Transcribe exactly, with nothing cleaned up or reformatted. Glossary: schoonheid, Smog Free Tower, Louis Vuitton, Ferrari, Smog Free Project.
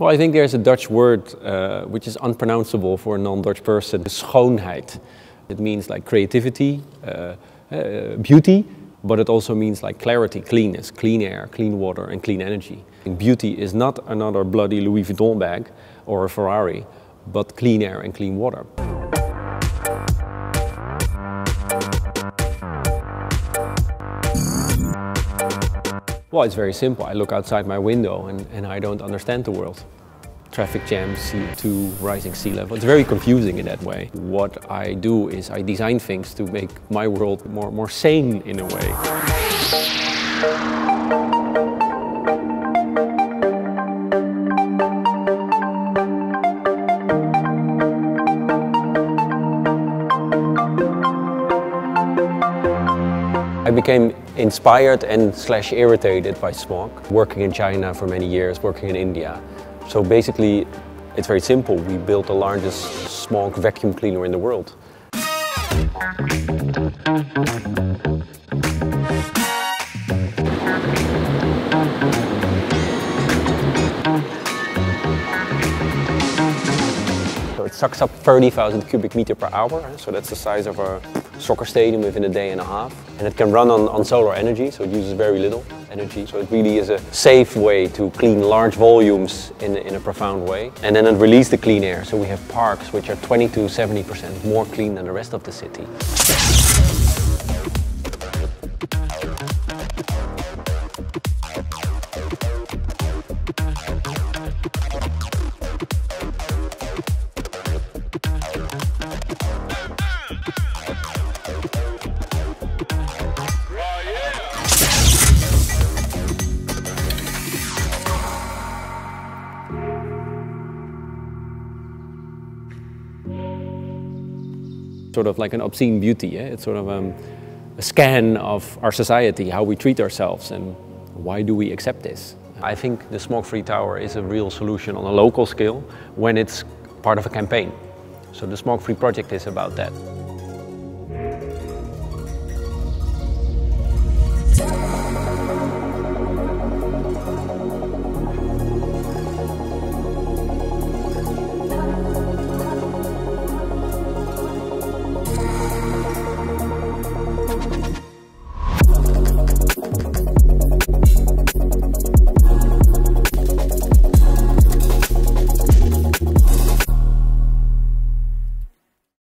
Well, I think there's a Dutch word uh, which is unpronounceable for a non-Dutch person, schoonheid. It means like creativity, uh, uh, beauty, but it also means like clarity, cleanness, clean air, clean water and clean energy. And beauty is not another bloody Louis Vuitton bag or a Ferrari, but clean air and clean water. Well, it's very simple. I look outside my window and, and I don't understand the world. Traffic jams, C O two, rising sea level. It's very confusing in that way. What I do is I design things to make my world more, more sane in a way. I became inspired and slash irritated by smog, working in China for many years, working in India. So basically, it's very simple. We built the largest smog vacuum cleaner in the world. So it sucks up thirty thousand cubic meter per hour, so that's the size of a soccer stadium within a day and a half, and it can run on, on solar energy, so it uses very little energy. So it really is a safe way to clean large volumes in, in a profound way. And then it releases the clean air, so we have parks which are twenty to seventy percent more clean than the rest of the city. Sort of like an obscene beauty. Eh? It's sort of um, a scan of our society, how we treat ourselves and why do we accept this. I think the Smog Free Tower is a real solution on a local scale when it's part of a campaign. So the Smog Free Project is about that.